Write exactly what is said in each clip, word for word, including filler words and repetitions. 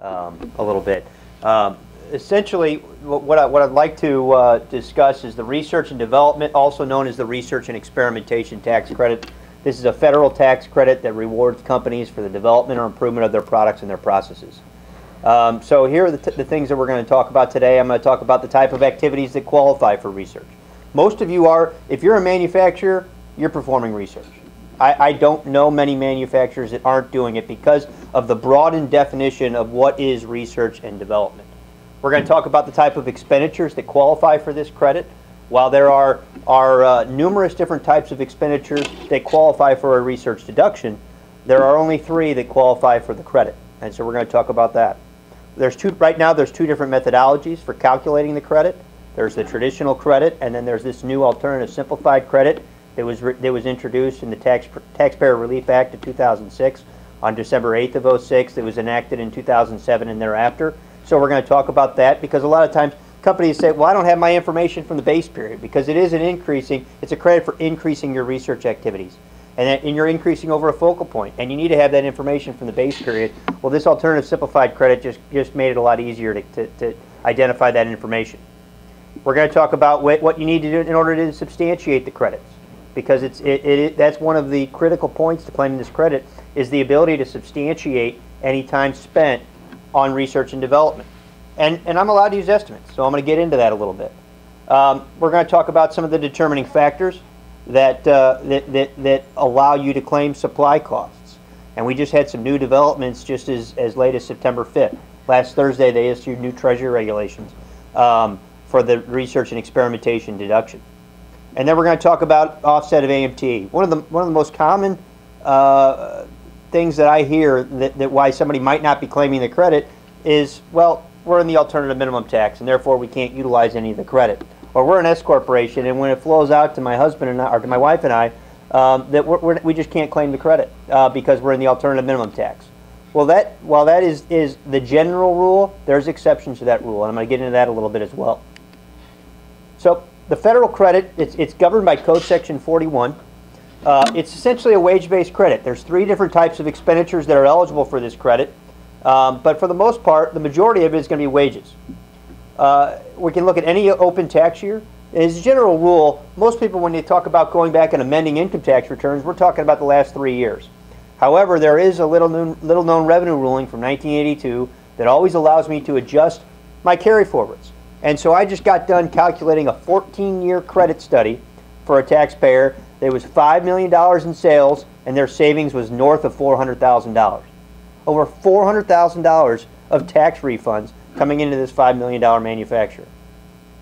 um, a little bit. Um, essentially, what, I, what I'd like to uh, discuss is the research and development, also known as the Research and Experimentation Tax Credit. This is a federal tax credit that rewards companies for the development or improvement of their products and their processes. Um, so here are the, t the things that we're going to talk about today. I'm going to talk about the type of activities that qualify for research. Most of you are, if you're a manufacturer, you're performing research. I, I don't know many manufacturers that aren't doing it because of the broadened definition of what is research and development. We're going to talk about the type of expenditures that qualify for this credit. While there are, are uh, numerous different types of expenditures that qualify for a research deduction, there are only three that qualify for the credit, and so we're going to talk about that. There's two, right now there's two different methodologies for calculating the credit. There's the traditional credit, and then there's this new alternative simplified credit that was, that was introduced in the Tax, Taxpayer Relief Act of two thousand six on December eighth of oh six. That was enacted in two thousand seven and thereafter. So we're going to talk about that because a lot of times companies say, well, I don't have my information from the base period, because it is an increasing, it's a credit for increasing your research activities. And, that, and you're increasing over a focal point, and you need to have that information from the base period. Well, this alternative simplified credit just, just made it a lot easier to, to, to identify that information. We're going to talk about what, what you need to do in order to substantiate the credits, because it's, it, it, that's one of the critical points to claiming this credit, is the ability to substantiate any time spent on research and development. And, and I'm allowed to use estimates, so I'm going to get into that a little bit. Um, we're going to talk about some of the determining factors That, uh, that, that, that allow you to claim supply costs. And we just had some new developments just as, as late as September fifth. Last Thursday, they issued new Treasury regulations um, for the research and experimentation deduction. And then we're going to talk about offset of A M T. One of the, one of the most common uh, things that I hear that, that why somebody might not be claiming the credit is, well, we're in the alternative minimum tax, and therefore we can't utilize any of the credit. Or we're an S corporation, and when it flows out to my husband and I, or to my wife and I, um, that we're, we're, we just can't claim the credit uh, because we're in the alternative minimum tax. Well, that while that is is the general rule, there's exceptions to that rule, and I'm going to get into that a little bit as well. So the federal credit, it's it's governed by Code Section forty-one. Uh, it's essentially a wage-based credit. There's three different types of expenditures that are eligible for this credit, um, but for the most part, the majority of it is going to be wages. Uh, we can look at any open tax year. As a general rule, most people, when they talk about going back and amending income tax returns, we're talking about the last three years. However, there is a little known, little known revenue ruling from nineteen eighty-two that always allows me to adjust my carry forwards. And so I just got done calculating a fourteen year credit study for a taxpayer. There was five million dollars in sales, and their savings was north of four hundred thousand dollars. Over four hundred thousand dollars of tax refunds coming into this five million dollar manufacturer.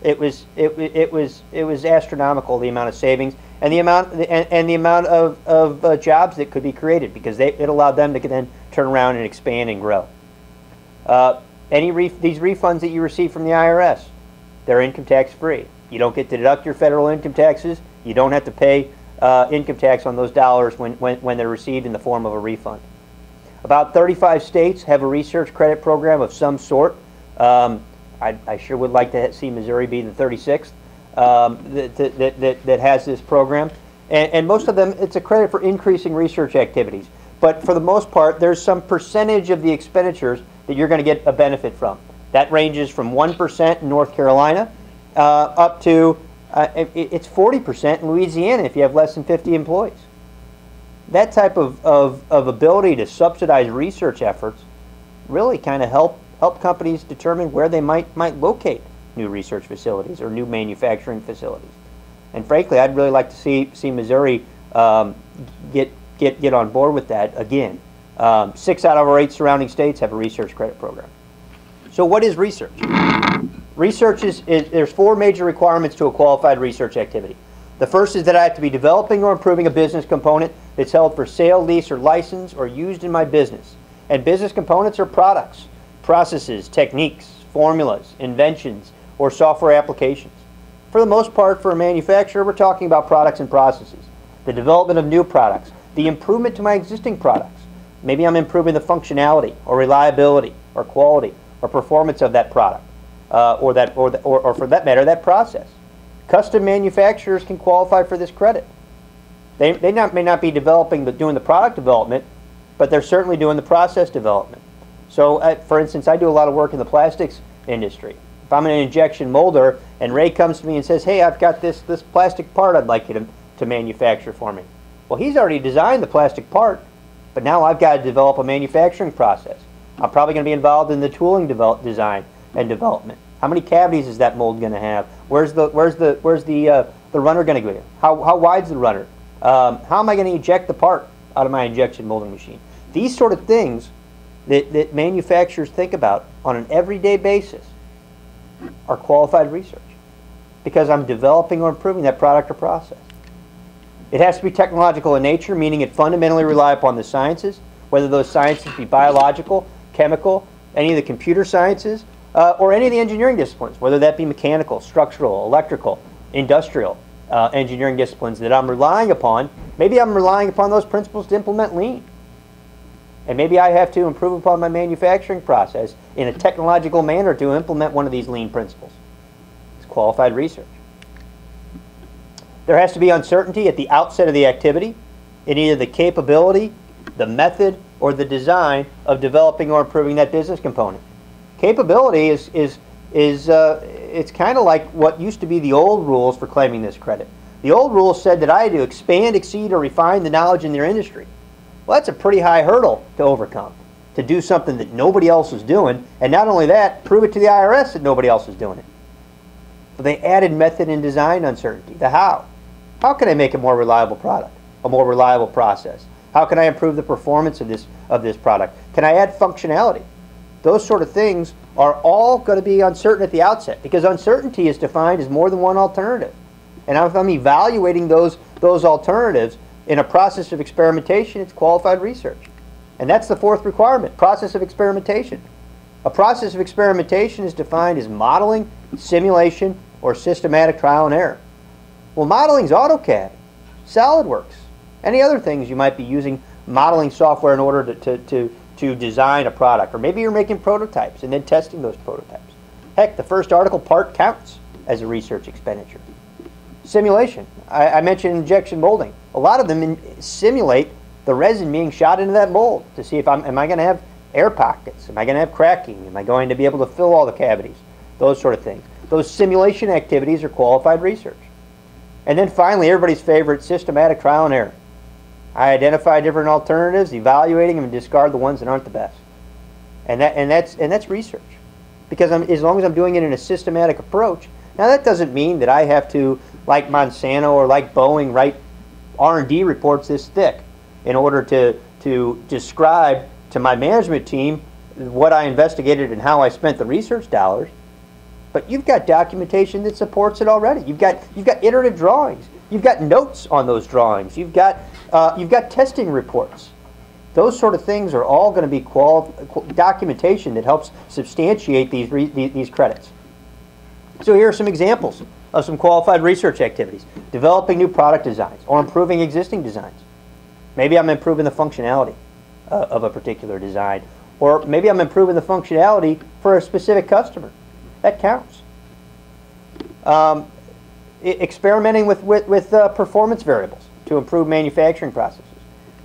It was it, it was it was astronomical, the amount of savings and the amount and, and the amount of, of uh, jobs that could be created, because they, it allowed them to then turn around and expand and grow. Uh, any ref, these refunds that you receive from the I R S, they're income tax free. You don't get to deduct your federal income taxes. You don't have to pay uh, income tax on those dollars when, when, when they're received in the form of a refund. About thirty-five states have a research credit program of some sort. Um, I, I sure would like to see Missouri be the thirty-sixth um, that, that, that, that has this program. And, and most of them, it's a credit for increasing research activities. But for the most part, there's some percentage of the expenditures that you're going to get a benefit from. That ranges from one percent in North Carolina uh, up to, uh, it, it's forty percent in Louisiana if you have less than fifty employees. That type of, of, of ability to subsidize research efforts really kind of help help companies determine where they might might locate new research facilities or new manufacturing facilities. And frankly, I'd really like to see see Missouri um, get get get on board with that again. Um, six out of our eight surrounding states have a research credit program. So what is research? Research is, is there's four major requirements to a qualified research activity. The first is that I have to be developing or improving a business component that's held for sale, lease, or license, or used in my business. And business components are products, processes, techniques, formulas, inventions, or software applications. For the most part, for a manufacturer, we're talking about products and processes, the development of new products, the improvement to my existing products. Maybe I'm improving the functionality or reliability or quality or performance of that product uh, or, that, or, the, or, or for that matter, that process. Custom manufacturers can qualify for this credit. They, they not, may not be developing, but doing the product development, but they're certainly doing the process development. So, uh, for instance, I do a lot of work in the plastics industry. If I'm an injection molder and Ray comes to me and says, hey, I've got this, this plastic part I'd like you to, to manufacture for me. Well, he's already designed the plastic part, but now I've got to develop a manufacturing process. I'm probably going to be involved in the tooling develop, design and development. How many cavities is that mold going to have? Where's the, where's the, where's the, uh, the runner going to go? How, how wide's the runner? Um, how am I going to eject the part out of my injection molding machine? These sort of things that, that manufacturers think about on an everyday basis are qualified research, because I'm developing or improving that product or process. It has to be technological in nature, meaning it fundamentally relies upon the sciences, whether those sciences be biological, chemical, any of the computer sciences, uh, or any of the engineering disciplines, whether that be mechanical, structural, electrical, industrial uh, engineering disciplines that I'm relying upon. Maybe I'm relying upon those principles to implement lean. And maybe I have to improve upon my manufacturing process in a technological manner to implement one of these lean principles. It's qualified research. There has to be uncertainty at the outset of the activity in either the capability, the method, or the design of developing or improving that business component. Capability is, is, is uh, it's kind of like what used to be the old rules for claiming this credit. The old rules said that I had to expand, exceed, or refine the knowledge in their industry. Well, that's a pretty high hurdle to overcome, to do something that nobody else is doing, and not only that, prove it to the I R S that nobody else is doing it. But they added method and design uncertainty, the how. How can I make a more reliable product, a more reliable process? How can I improve the performance of this, of this product? Can I add functionality? Those sort of things are all going to be uncertain at the outset, because uncertainty is defined as more than one alternative. And if I'm evaluating those, those alternatives, in a process of experimentation, it's qualified research. And that's the fourth requirement, process of experimentation. A process of experimentation is defined as modeling, simulation, or systematic trial and error. Well, modeling's AutoCAD, SOLIDWORKS, any other things you might be using modeling software in order to, to, to, to design a product. Or maybe you're making prototypes and then testing those prototypes. Heck, the first article part counts as a research expenditure. Simulation. I, I mentioned injection molding. A lot of them in, simulate the resin being shot into that mold to see if I'm, am I going to have air pockets? Am I going to have cracking? Am I going to be able to fill all the cavities? Those sort of things. Those simulation activities are qualified research. And then finally, everybody's favorite, systematic trial and error. I identify different alternatives, evaluating them, and discard the ones that aren't the best. And, that, and, that's, and that's research. Because I'm, as long as I'm doing it in a systematic approach, now that doesn't mean that I have to, like Monsanto or like Boeing, write R and D reports this thick in order to, to describe to my management team what I investigated and how I spent the research dollars. But you've got documentation that supports it already. You've got, you've got iterative drawings. You've got notes on those drawings. You've got, uh, you've got testing reports. Those sort of things are all going to be qual documentation that helps substantiate these, re these credits. So here are some examples of some qualified research activities. Developing new product designs or improving existing designs. Maybe I'm improving the functionality uh, of a particular design, or maybe I'm improving the functionality for a specific customer. That counts. Um, experimenting with, with, with uh, performance variables to improve manufacturing processes.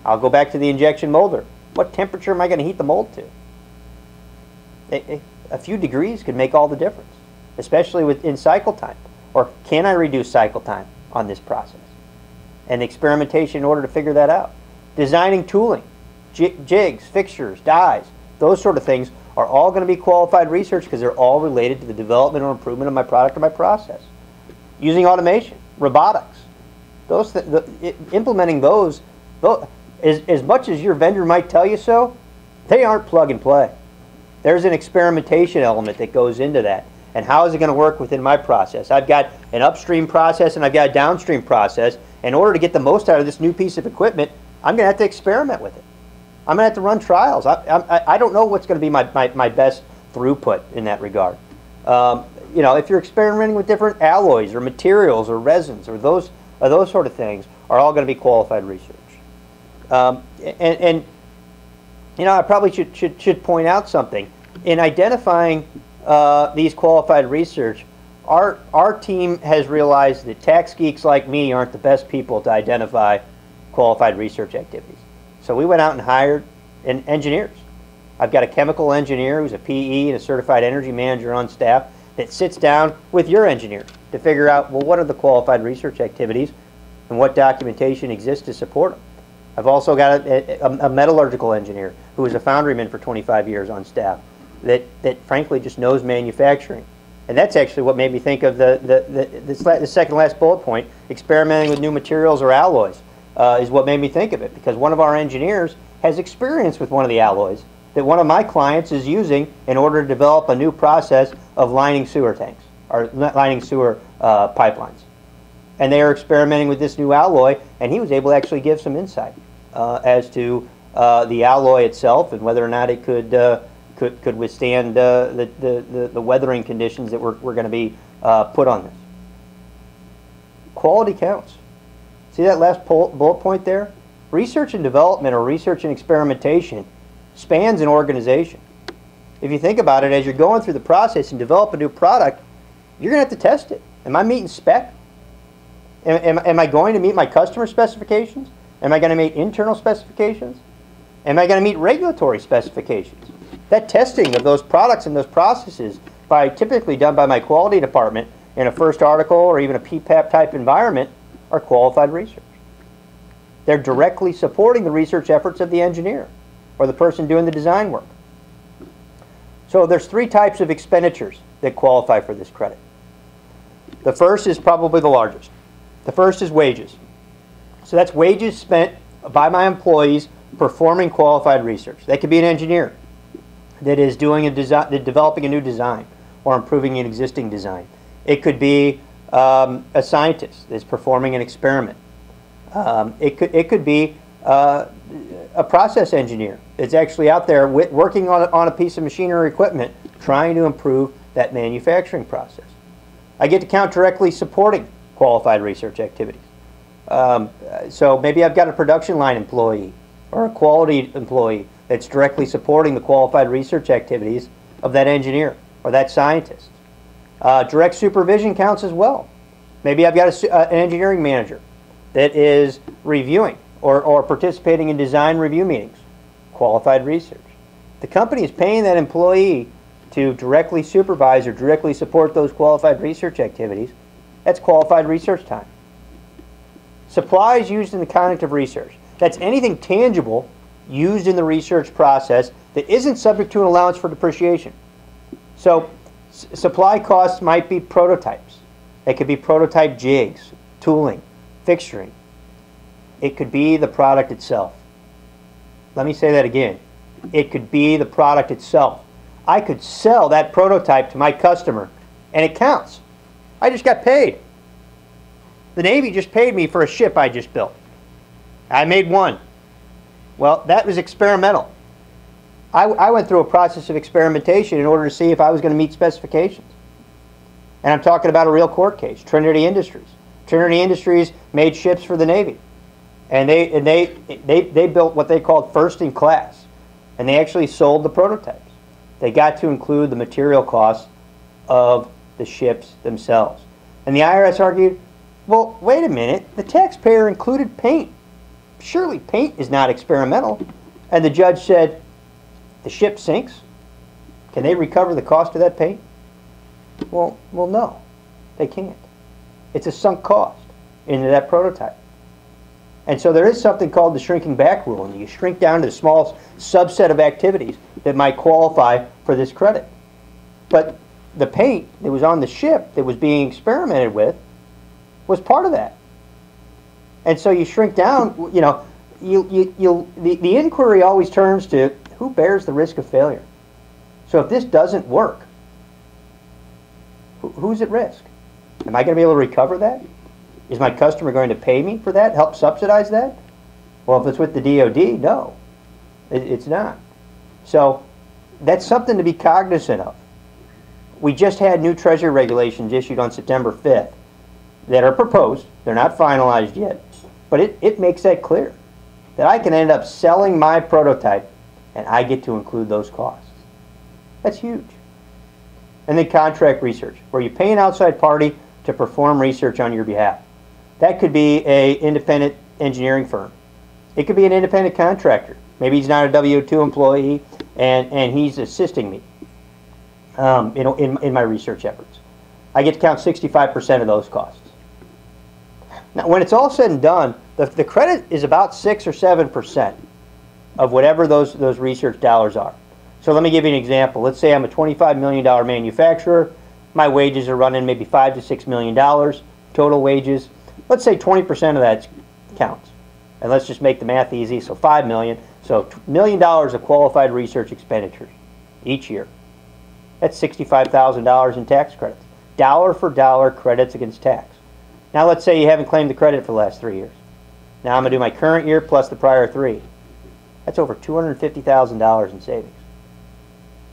I'll go back to the injection molder. What temperature am I going to heat the mold to? A, a, a few degrees could make all the difference, especially with, in cycle time. Or can I reduce cycle time on this process? And experimentation in order to figure that out. Designing tooling, jigs, fixtures, dies, those sort of things are all going to be qualified research because they're all related to the development or improvement of my product or my process. Using automation, robotics, those th the, it, implementing those, those as, as much as your vendor might tell you so, they aren't plug and play. There's an experimentation element that goes into that. And how is it going to work within my process? I've got an upstream process and I've got a downstream process. In order to get the most out of this new piece of equipment, I'm going to have to experiment with it. I'm going to have to run trials. I, I, I don't know what's going to be my, my, my best throughput in that regard. Um, you know, if you're experimenting with different alloys or materials or resins or those, or those sort of things are all going to be qualified research. Um, and, and, you know, I probably should, should, should point out something. In identifying Uh, these qualified research, our, our team has realized that tax geeks like me aren't the best people to identify qualified research activities. So we went out and hired and engineers. I've got a chemical engineer who's a P E and a certified energy manager on staff that sits down with your engineer to figure out, well, what are the qualified research activities and what documentation exists to support them. I've also got a, a, a metallurgical engineer who was a foundryman for twenty-five years on staff that, that frankly just knows manufacturing. And that's actually what made me think of the, the, the, the, the second last bullet point, experimenting with new materials or alloys, uh, is what made me think of it, because one of our engineers has experience with one of the alloys that one of my clients is using in order to develop a new process of lining sewer tanks, or lining sewer uh, pipelines. And they are experimenting with this new alloy, and he was able to actually give some insight uh, as to uh, the alloy itself and whether or not it could uh, could, could withstand uh, the, the, the weathering conditions that were, were going to be uh, put on this. Quality counts. See that last bullet point there? Research and development, or research and experimentation, spans an organization. If you think about it, as you're going through the process and develop a new product, you're going to have to test it. Am I meeting spec? Am, am, am I going to meet my customer specifications? Am I going to meet internal specifications? Am I going to meet regulatory specifications? That testing of those products and those processes, by typically done by my quality department in a first article or even a P PAP type environment, are qualified research. They're directly supporting the research efforts of the engineer or the person doing the design work. So there's three types of expenditures that qualify for this credit. The first is probably the largest. The first is wages. So that's wages spent by my employees performing qualified research. That could be an engineer that is doing a design, developing a new design or improving an existing design. It could be um, a scientist that's performing an experiment. Um, it could it could be uh, a process engineer that's actually out there with, working on a, on a piece of machinery or equipment, trying to improve that manufacturing process. I get to count directly supporting qualified research activities. Um, so maybe I've got a production line employee or a quality employee that's directly supporting the qualified research activities of that engineer or that scientist. Uh, direct supervision counts as well. Maybe I've got a, uh, an engineering manager that is reviewing or, or participating in design review meetings. Qualified research. The company is paying that employee to directly supervise or directly support those qualified research activities. That's qualified research time. Supplies used in the conduct of research. That's anything tangible used in the research process that isn't subject to an allowance for depreciation. So s supply costs might be prototypes. It could be prototype jigs, tooling, fixturing. It could be the product itself. Let me say that again. It could be the product itself. I could sell that prototype to my customer, and it counts. I just got paid. The Navy just paid me for a ship I just built. I made one. Well, that was experimental. I, I went through a process of experimentation in order to see if I was going to meet specifications. And I'm talking about a real court case, Trinity Industries. Trinity Industries made ships for the Navy. And they, and they, they, they built what they called first in class. And they actually sold the prototypes. They got to include the material costs of the ships themselves. And the I R S argued, well, wait a minute, the taxpayer included paint. Surely paint is not experimental. And the judge said, the ship sinks. Can they recover the cost of that paint? Well, well, no, they can't. It's a sunk cost into that prototype. And so there is something called the shrinking back rule, and you shrink down to the smallest subset of activities that might qualify for this credit. But the paint that was on the ship that was being experimented with was part of that. And so you shrink down, you know, you, you, you, the, the inquiry always turns to who bears the risk of failure. So if this doesn't work, who, who's at risk? Am I going to be able to recover that? Is my customer going to pay me for that, help subsidize that? Well, if it's with the D O D, no, it, it's not. So that's something to be cognizant of. We just had new Treasury regulations issued on September fifth that are proposed. They're not finalized yet. But it, it makes that clear, that I can end up selling my prototype and I get to include those costs. That's huge. And then contract research, where you pay an outside party to perform research on your behalf. That could be an independent engineering firm. It could be an independent contractor. Maybe he's not a W two employee and and he's assisting me, um, you know, in in my research efforts. I get to count sixty-five percent of those costs. Now, when it's all said and done, the the credit is about six or seven percent of whatever those those research dollars are. So let me give you an example. Let's say I'm a twenty-five million dollar manufacturer. My wages are running maybe five to six million dollars total wages. Let's say twenty percent of that counts, and let's just make the math easy. So five million. So million dollars of qualified research expenditures each year. That's sixty-five thousand dollars in tax credits, dollar for dollar credits against tax. Now let's say you haven't claimed the credit for the last three years. Now I'm going to do my current year plus the prior three. That's over two hundred fifty thousand dollars in savings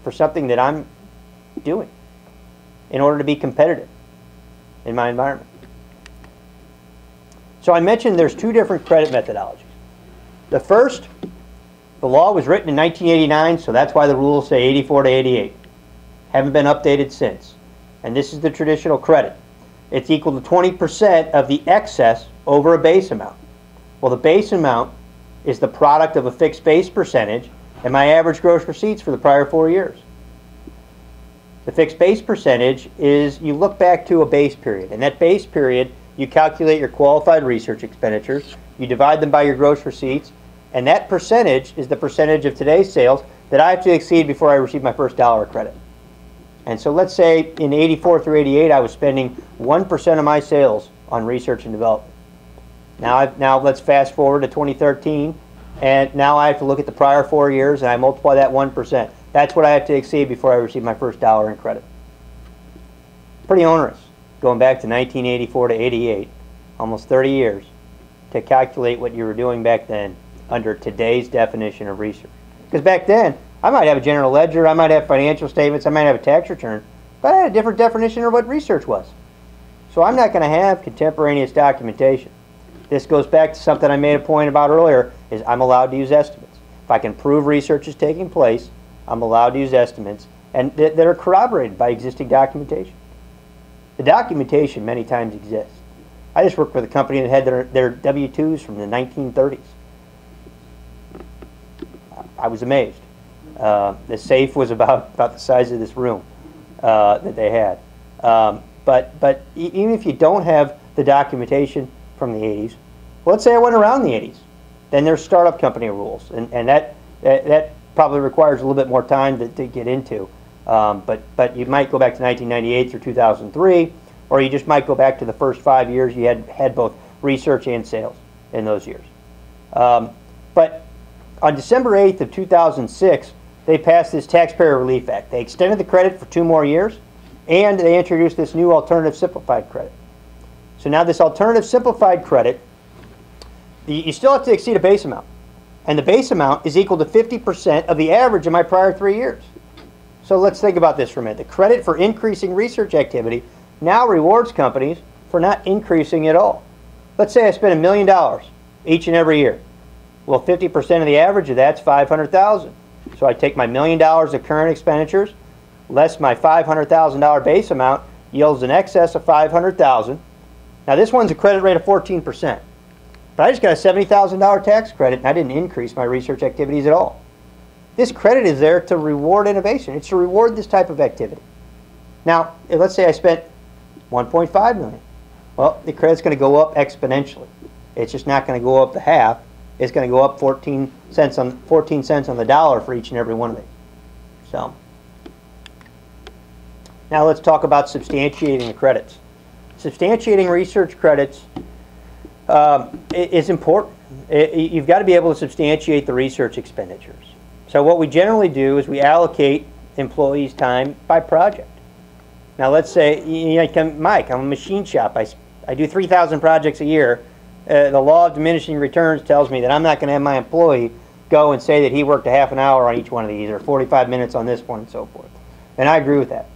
for something that I'm doing in order to be competitive in my environment. So I mentioned there's two different credit methodologies. The first, the law was written in nineteen eighty-nine, so that's why the rules say eighty-four to eighty-eight. Haven't been updated since. And this is the traditional credit. It's equal to twenty percent of the excess over a base amount. Well, the base amount is the product of a fixed base percentage and my average gross receipts for the prior four years. The fixed base percentage is you look back to a base period, and that base period you calculate your qualified research expenditures, you divide them by your gross receipts, and that percentage is the percentage of today's sales that I have to exceed before I receive my first dollar of credit. And so let's say in eighty-four through eighty-eight I was spending one percent of my sales on research and development. Now, I've, now let's fast forward to twenty thirteen, and now I have to look at the prior four years and I multiply that one percent. That's what I have to exceed before I receive my first dollar in credit. Pretty onerous, going back to nineteen eighty-four to eighty-eight, almost thirty years, to calculate what you were doing back then under today's definition of research. Because back then, I might have a general ledger, I might have financial statements, I might have a tax return, but I had a different definition of what research was. So I'm not going to have contemporaneous documentation. This goes back to something I made a point about earlier, is I'm allowed to use estimates. If I can prove research is taking place, I'm allowed to use estimates and th that are corroborated by existing documentation. The documentation many times exists. I just worked with a company that had their, their W twos from the nineteen thirties. I was amazed. Uh, the safe was about, about the size of this room uh, that they had. Um, but, but even if you don't have the documentation from the eighties, well, let's say I went around the eighties, then there's startup company rules, and, and that, that, that probably requires a little bit more time to, to get into. Um, but, but you might go back to nineteen ninety-eight through two thousand three, or you just might go back to the first five years you had, had both research and sales in those years. Um, but on December eighth of two thousand six, they passed this Taxpayer Relief Act. They extended the credit for two more years, and they introduced this new alternative simplified credit. So now this alternative simplified credit, you still have to exceed a base amount. And the base amount is equal to fifty percent of the average of my prior three years. So let's think about this for a minute. The credit for increasing research activity now rewards companies for not increasing at all. Let's say I spend a million dollars each and every year. Well, fifty percent of the average of that's five hundred thousand dollars. So I take my million dollars of current expenditures, less my five hundred thousand dollar base amount, yields an excess of five hundred thousand dollars. Now this one's a credit rate of fourteen percent. But I just got a seventy thousand dollar tax credit and I didn't increase my research activities at all. This credit is there to reward innovation. It's to reward this type of activity. Now, let's say I spent one point five million dollars. Well, the credit's going to go up exponentially. It's just not going to go up the half. It's going to go up fourteen cents on fourteen cents on the dollar for each and every one of these. So, now let's talk about substantiating the credits. Substantiating research credits um, is important. It, you've got to be able to substantiate the research expenditures. So what we generally do is we allocate employees' time by project. Now let's say, you know, Mike, I'm a machine shop. I, I do three thousand projects a year. Uh, the law of diminishing returns tells me that I'm not going to have my employee go and say that he worked a half an hour on each one of these or forty-five minutes on this one and so forth. And I agree with that.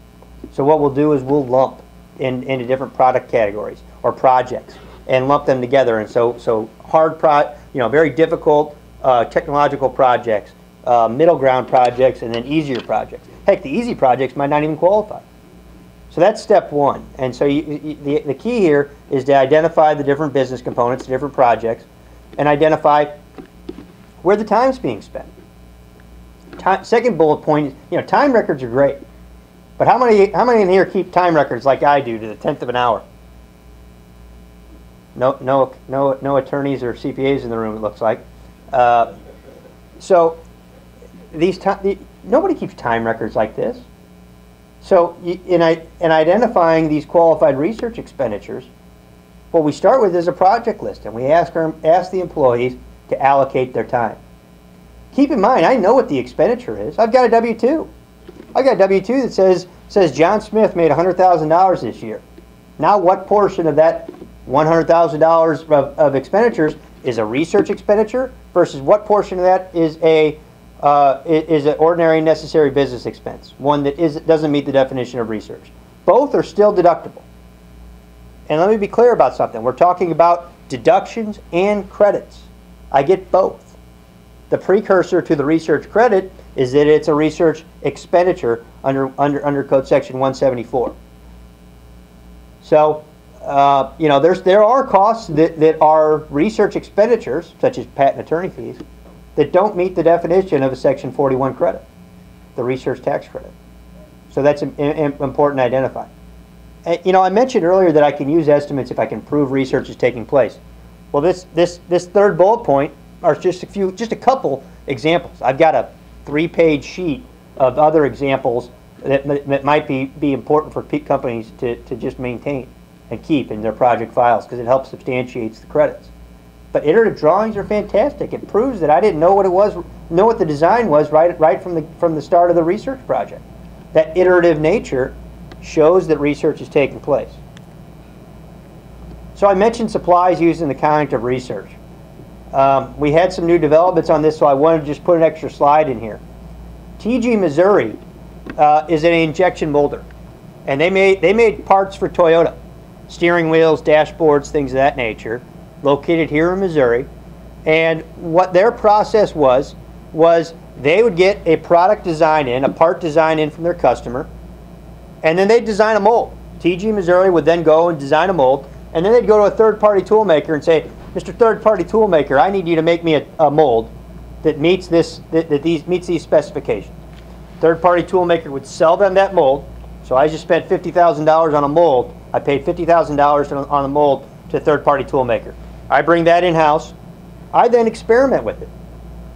So what we'll do is we'll lump in, into different product categories or projects and lump them together. And so, so hard, pro, you know, very difficult uh, technological projects, Uh, middle ground projects, and then easier projects. Heck, the easy projects might not even qualify. So that's step one. And so you, you, the, the key here is to identify the different business components, the different projects, and identify where the time's being spent. Second bullet point, you know, time records are great, but how many how many in here keep time records like I do to the tenth of an hour? No, no, no, no attorneys or C P As in the room, it looks like. Uh, so these the, nobody keeps time records like this. So in in identifying these qualified research expenditures, what we start with is a project list, and we ask our, ask the employees to allocate their time. Keep in mind, I know what the expenditure is. I've got a W two. I've got a W two that says says John Smith made one hundred thousand dollars this year. Now, what portion of that one hundred thousand dollars of, of expenditures is a research expenditure versus what portion of that is a uh, is an ordinary necessary business expense, one that is doesn't meet the definition of research? Both are still deductible. And let me be clear about something. We're talking about deductions and credits. I get both. The precursor to the research credit is that it's a research expenditure under under under Code Section one seventy-four. So, uh, you know, there's there are costs that that are research expenditures, such as patent attorney fees, that don't meet the definition of a Section forty-one credit, the research tax credit. So that's an, an important to identify. And, you know, I mentioned earlier that I can use estimates if I can prove research is taking place. Well, this this this third bullet point. Or just a few, just a couple examples. I've got a three-page sheet of other examples that, that might be, be important for companies to, to just maintain and keep in their project files because it helps substantiate the credits. But iterative drawings are fantastic. It proves that I didn't know what it was, know what the design was right right from the from the start of the research project. That iterative nature shows that research is taking place. So I mentioned supplies used in the conduct of research. Um, we had some new developments on this, so I wanted to just put an extra slide in here. T G Missouri uh, is an injection molder, and they made they made parts for Toyota, steering wheels, dashboards, things of that nature, located here in Missouri. And what their process was was they would get a product design in, a part design in from their customer, and then they'd design a mold. T G Missouri would then go and design a mold, and then they'd go to a third-party tool maker and say, Mister Third-Party Toolmaker, I need you to make me a, a mold that meets this that, that these meets these specifications. Third-party toolmaker would sell them that mold. So I just spent fifty thousand dollars on a mold. I paid fifty thousand dollars on a mold to third-party toolmaker. I bring that in-house. I then experiment with it.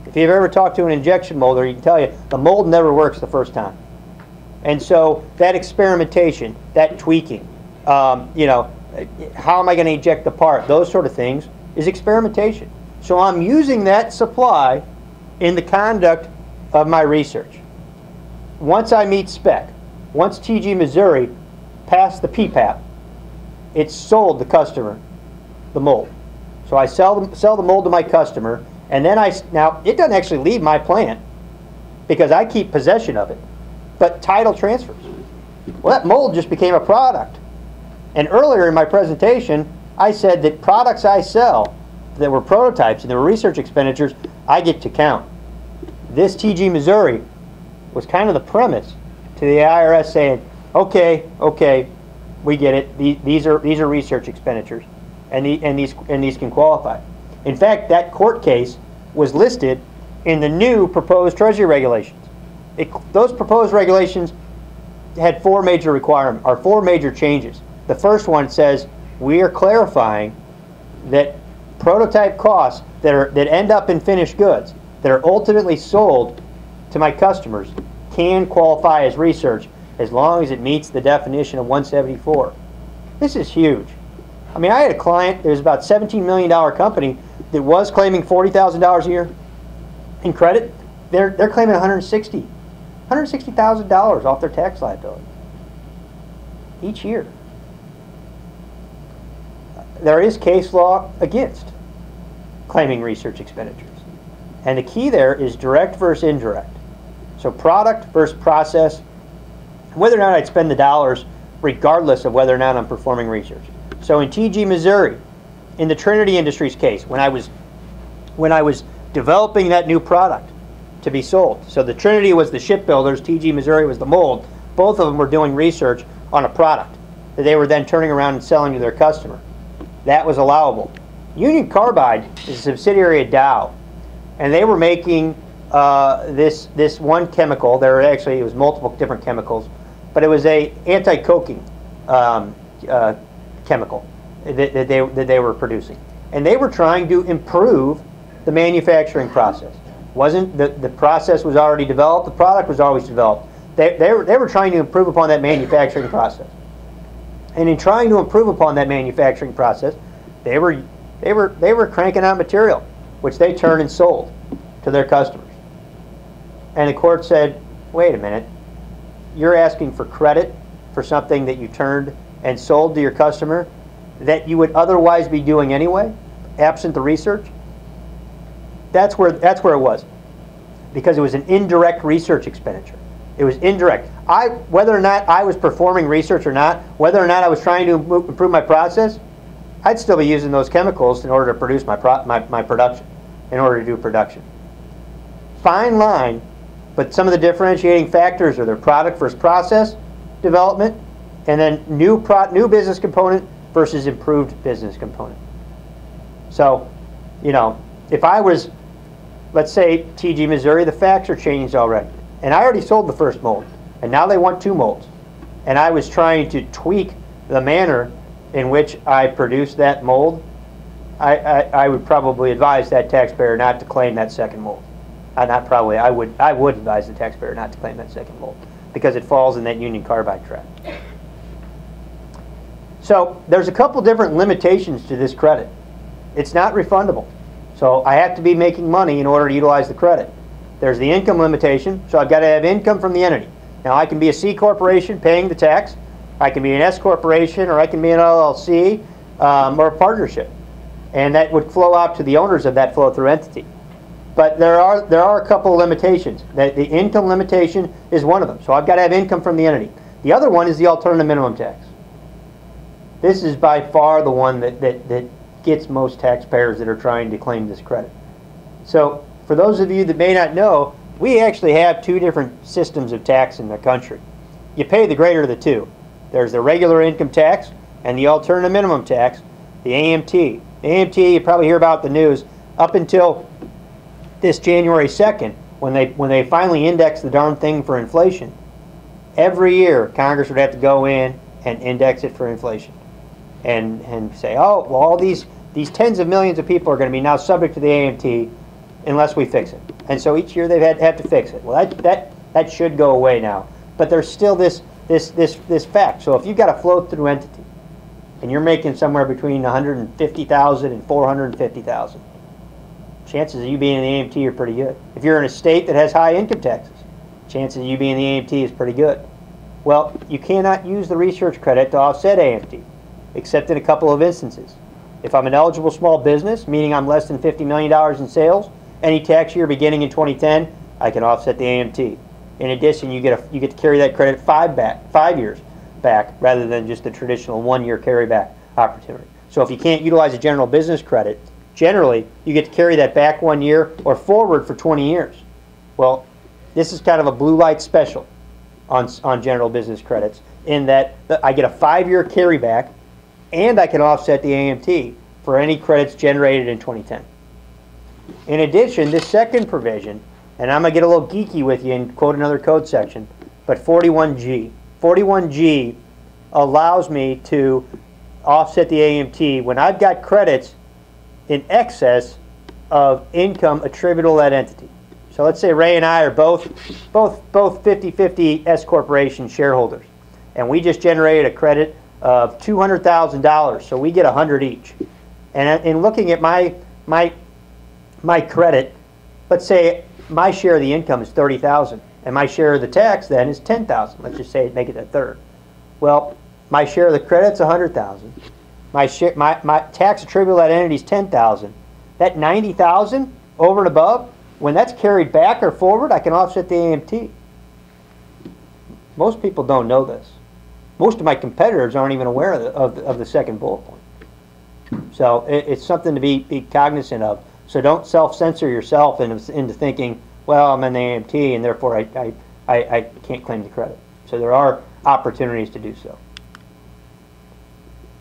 If you've ever talked to an injection molder, you can tell you the mold never works the first time. And so that experimentation, that tweaking, um, you know, how am I going to eject the part? Those sort of things. Is experimentation. So I'm using that supply in the conduct of my research. Once I meet spec, once T G Missouri passed the P P A P, it sold the customer the mold. So I sell the, sell the mold to my customer, and then I, now it doesn't actually leave my plant because I keep possession of it, but title transfers. Well, that mold just became a product. And earlier in my presentation, I said that products I sell that were prototypes and there were research expenditures, I get to count. This T G Missouri was kind of the premise to the I R S saying, okay, okay, we get it. These, these are these are research expenditures, and the, and these and these can qualify. In fact, that court case was listed in the new proposed Treasury regulations. It, those proposed regulations had four major requirements or four major changes. The first one says, we are clarifying that prototype costs that are that end up in finished goods that are ultimately sold to my customers can qualify as research as long as it meets the definition of one seventy-four. This is huge. I mean, I had a client, there's about seventeen million dollar company that was claiming forty thousand dollars a year in credit. They're they're claiming one hundred sixty thousand dollars off their tax liability each year. There is case law against claiming research expenditures. And the key there is direct versus indirect. So product versus process, whether or not I'd spend the dollars regardless of whether or not I'm performing research. So in T G Missouri, in the Trinity Industries case, when I was when I was developing that new product to be sold. So the Trinity was the shipbuilders, T G Missouri was the mold. Both of them were doing research on a product that they were then turning around and selling to their customer. That was allowable. Union Carbide is a subsidiary of Dow, and they were making uh, this this one chemical. There were actually it was multiple different chemicals, but it was a anti-coking um, uh, chemical that, that they that they were producing, and they were trying to improve the manufacturing process. Wasn't the the process was already developed? The product was always developed. They they were they were trying to improve upon that manufacturing process, and in trying to improve upon that manufacturing process, they were they were they were cranking out material, which they turned and sold to their customers. And the court said, "Wait a minute, you're asking for credit for something that you turned and sold to your customer that you would otherwise be doing anyway, absent the research." That's where that's where it was, because it was an indirect research expenditure. It was indirect. I whether or not I was performing research or not, whether or not I was trying to improve my process, I'd still be using those chemicals in order to produce my pro my, my production, in order to do production. Fine line, but some of the differentiating factors are their product versus process development, and then new pro new business component versus improved business component. So, you know, if I was, let's say, T G Missouri, the facts are changed already, and I already sold the first mold, and now they want two molds, and I was trying to tweak the manner in which I produced that mold, I, I, I would probably advise that taxpayer not to claim that second mold. I, not probably, I would, I would advise the taxpayer not to claim that second mold, because it falls in that Union Carbide trap. So there's a couple different limitations to this credit. It's not refundable. So I have to be making money in order to utilize the credit. There's the income limitation, so I've got to have income from the entity. Now I can be a C corporation paying the tax, I can be an S corporation, or I can be an L L C um, or a partnership, and that would flow out to the owners of that flow-through entity. But there are there are a couple of limitations. That the income limitation is one of them. So I've got to have income from the entity. The other one is the alternative minimum tax. This is by far the one that that that. gets most taxpayers that are trying to claim this credit. So for those of you that may not know, we actually have two different systems of tax in the country. You pay the greater of the two. There's the regular income tax and the alternative minimum tax, the A M T. The A M T, you probably hear about the news, up until this January second, when they when they finally indexed the darn thing for inflation, every year Congress would have to go in and index it for inflation and and say, oh, well, all these These tens of millions of people are going to be now subject to the A M T unless we fix it. And so each year they've had have to fix it. Well, that that that should go away now. But there's still this this this this fact. So if you've got a flow-through entity and you're making somewhere between one hundred fifty thousand dollars and four hundred fifty thousand dollars, chances of you being in the A M T are pretty good. If you're in a state that has high income taxes, chances of you being in the A M T is pretty good. Well, you cannot use the research credit to offset A M T, except in a couple of instances. If I'm an eligible small business, meaning I'm less than fifty million dollars in sales, any tax year beginning in twenty ten, I can offset the A M T. In addition, you get, a, you get to carry that credit five, back, five years back rather than just the traditional one-year carryback opportunity. So if you can't utilize a general business credit, generally you get to carry that back one year or forward for twenty years. Well, this is kind of a blue light special on, on general business credits, in that I get a five-year carryback and I can offset the A M T for any credits generated in twenty ten. In addition, this second provision, and I'm going to get a little geeky with you and quote another code section, but forty-one G. forty-one G allows me to offset the A M T when I've got credits in excess of income attributable to that entity. So let's say Ray and I are both both both fifty fifty S corporation shareholders, and we just generated a credit of two hundred thousand dollars, so we get one hundred each. And in looking at my my my credit, let's say my share of the income is thirty thousand, and my share of the tax then is ten thousand. Let's just say make it a third. Well, my share of the credit's one hundred thousand. My share, my my tax attributable to that entity is ten thousand. That ninety thousand over and above, when that's carried back or forward, I can offset the A M T. Most people don't know this. Most of my competitors aren't even aware of the, of the, of the second bullet point. So it, it's something to be, be cognizant of. So don't self-censor yourself into, into thinking, well, I'm in the A M T and therefore I, I, I, I can't claim the credit. So there are opportunities to do so.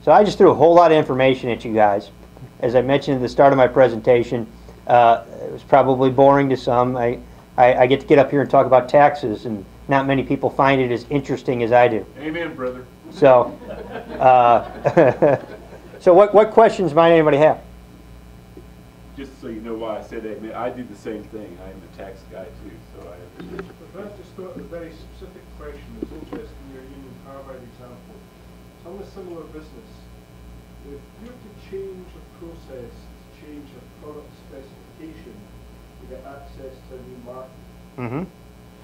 So I just threw a whole lot of information at you guys. As I mentioned at the start of my presentation, uh, it was probably boring to some. I, I, I get to get up here and talk about taxes, and not many people find it as interesting as I do. Amen, brother. So, uh, so what, what questions might anybody have? Just so you know why I said amen, I do the same thing. I am a tax guy too, so I have to... That's just a very specific question. It's interesting, your Union Carbide example. So I'm a similar business. If you have to change a process, to change a product specification to get access to a new market, mm-hmm. does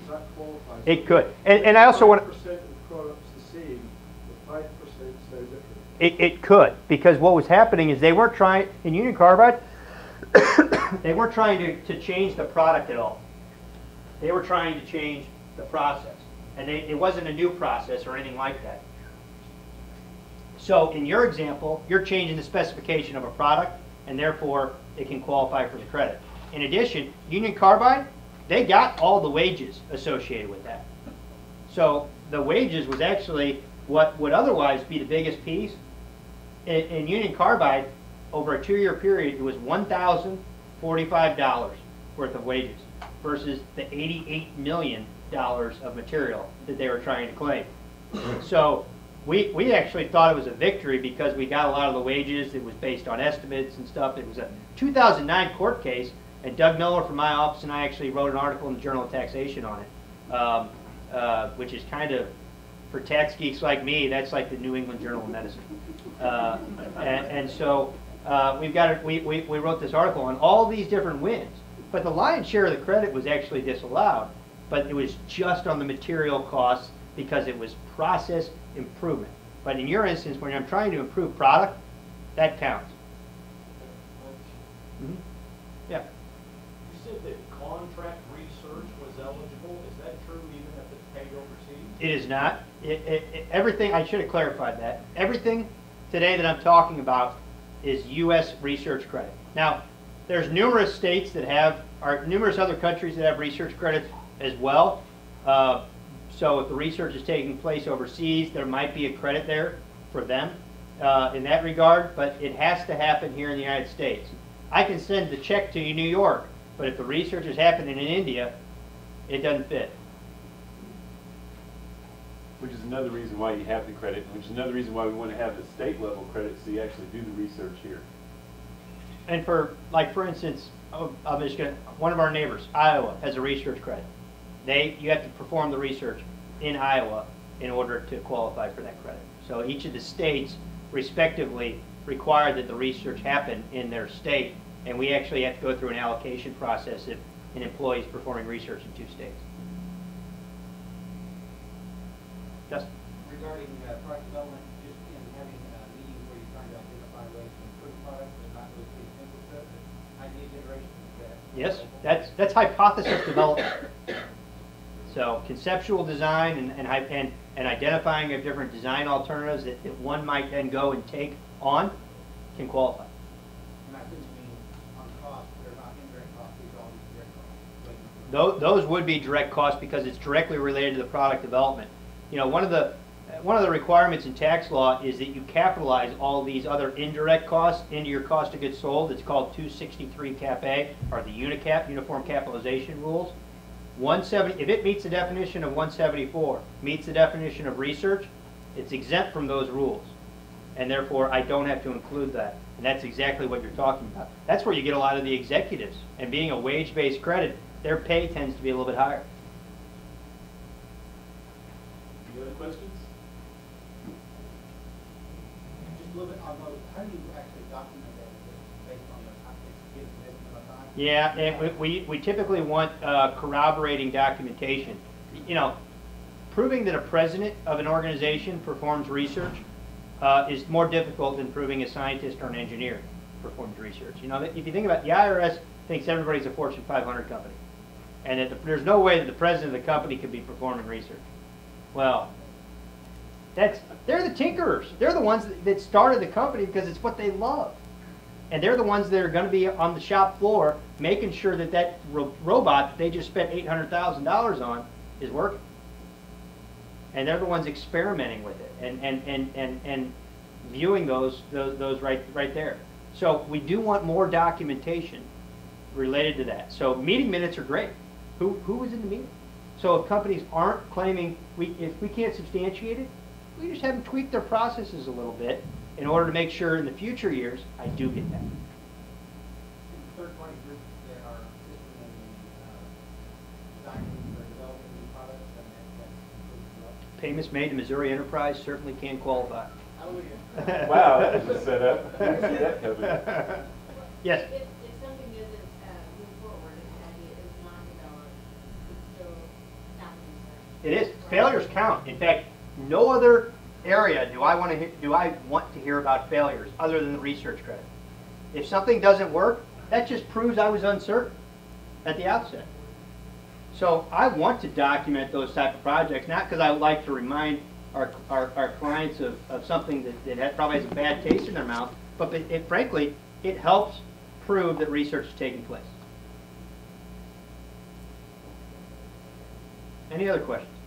that qualify? It so could. And, and I also want to... five percent of the product's the same, but five percent is now different. It, it could, because what was happening is they weren't trying, in Union Carbide, they weren't trying to, to change the product at all. They were trying to change the process. And they, it wasn't a new process or anything like that. So in your example, you're changing the specification of a product, and therefore it can qualify for the credit. In addition, Union Carbide, they got all the wages associated with that. So the wages was actually what would otherwise be the biggest piece. In, in Union Carbide, over a two-year period, it was one thousand forty-five dollars worth of wages versus the eighty-eight million dollars of material that they were trying to claim. So we, we actually thought it was a victory because we got a lot of the wages. It was based on estimates and stuff. It was a two thousand nine court case, and Doug Miller from my office and I actually wrote an article in the Journal of Taxation on it, um, uh, which is kind of, for tax geeks like me, that's like the New England Journal of Medicine. Uh, and, and so... Uh, we've got we, we, we wrote this article on all these different wins, but the lion's share of the credit was actually disallowed, but it was just on the material costs because it was process improvement. But in your instance, when I'm trying to improve product, that counts. Mm-hmm. Yeah. You said that contract research was eligible. Is that true even if it's paid overseas? It is not. It, it, it, everything, I should have clarified that. Everything today that I'm talking about is U S research credit. Now, there's numerous states that have, or numerous other countries that have research credits as well. Uh, so if the research is taking place overseas, there might be a credit there for them uh, in that regard, but it has to happen here in the United States. I can send the check to New York, but if the research is happening in India, it doesn't fit. Which is another reason why you have the credit, which is another reason why we want to have the state level credit so you actually do the research here. And for, like for instance, I'm just gonna, one of our neighbors, Iowa, has a research credit. They, you have to perform the research in Iowa in order to qualify for that credit. So each of the states, respectively, require that the research happen in their state, and we actually have to go through an allocation process if an employee is performing research in two states. Yes. Regarding uh, product development, just in having a meeting where you're trying to identify ways to improve products and not really being simple stuff, I need iteration of that. Yes, that's, that's hypothesis development. So conceptual design and, and, and, and identifying of different design alternatives that, that one might then go and take on can qualify. And I couldn't mean on cost, they're not indirect costs, these are all these direct costs. Those, those would be direct costs because it's directly related to the product development. You know, one of the one of the requirements in tax law is that you capitalize all these other indirect costs into your cost of goods sold. It's called two sixty-three cap A, or the UniCap, Uniform Capitalization Rules. one seventy, if it meets the definition of one seventy-four, meets the definition of research, it's exempt from those rules, and therefore I don't have to include that. And that's exactly what you're talking about. That's where you get a lot of the executives. And being a wage-based credit, their pay tends to be a little bit higher. Any other questions? Just a little bit on those. How do you actually document that based on the context? Yeah, and we, we typically want uh, corroborating documentation. You know, proving that a president of an organization performs research uh, is more difficult than proving a scientist or an engineer performs research. You know, if you think about it, the I R S thinks everybody's a Fortune five hundred company, and that the, there's no way that the president of the company could be performing research. Well, that's, they're the tinkerers. They're the ones that, that started the company because it's what they love. And they're the ones that are going to be on the shop floor making sure that that ro robot that they just spent eight hundred thousand dollars on is working. And they're the ones experimenting with it and, and, and, and, and viewing those, those, those right, right there. So we do want more documentation related to that. So meeting minutes are great. Who who was in the meeting? So if companies aren't claiming, we if we can't substantiate it, we just have them tweak their processes a little bit in order to make sure in the future years I do get that. Third party groups that are designing or developing new products and that payments made to Missouri Enterprise certainly can qualify. Hallelujah. Wow, that was a setup. That covered. Yes. It is. Failures count. In fact, no other area do I want to do I want to hear about failures other than the research credit. If something doesn't work, that just proves I was uncertain at the outset. So I want to document those type of projects, not because I like to remind our our, our clients of, of something that, that has, probably has a bad taste in their mouth, but it, it, frankly, it helps prove that research is taking place. Any other questions?